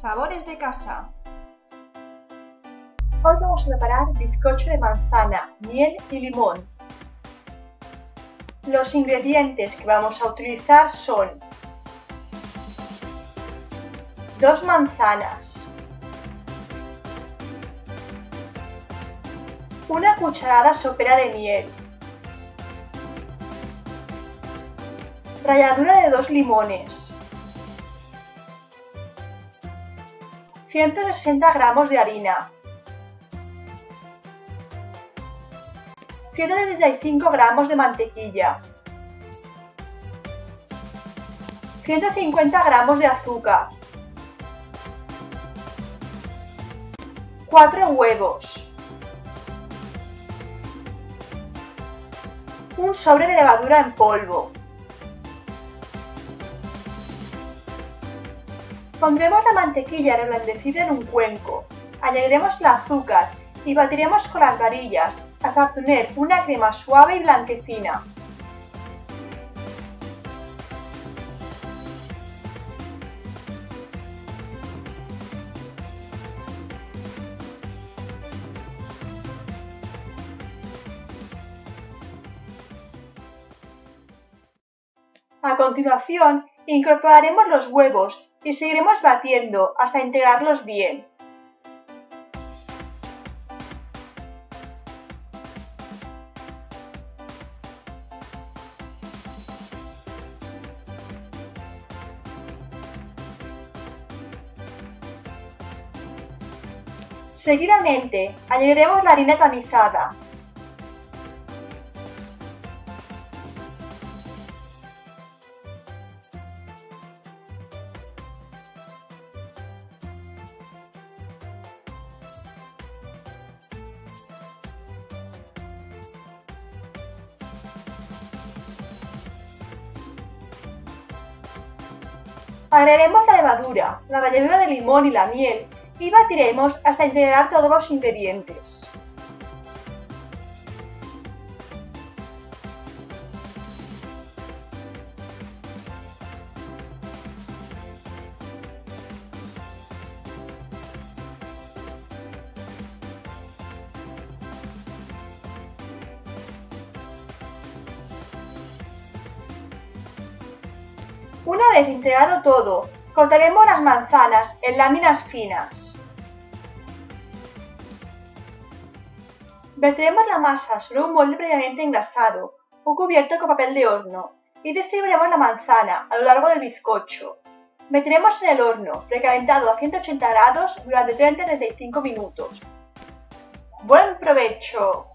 Sabores de casa. Hoy vamos a preparar bizcocho de manzana, miel y limón. Los ingredientes que vamos a utilizar son 2 manzanas, 1 cucharada sopera de miel, ralladura de 2 limones, 160 gramos de harina, 135 gramos de mantequilla, 150 gramos de azúcar, 4 huevos, un sobre de levadura en polvo. Pondremos la mantequilla reblandecida en un cuenco, añadiremos el azúcar y batiremos con las varillas hasta obtener una crema suave y blanquecina. A continuación, incorporaremos los huevos y seguiremos batiendo hasta integrarlos bien. Seguidamente, añadiremos la harina tamizada. Agregaremos la levadura, la ralladura de limón y la miel y batiremos hasta integrar todos los ingredientes. Una vez integrado todo, cortaremos las manzanas en láminas finas. Vertiremos la masa sobre un molde previamente engrasado o cubierto con papel de horno y distribuiremos la manzana a lo largo del bizcocho. Meteremos en el horno precalentado a 180 grados durante 30-35 minutos. ¡Buen provecho!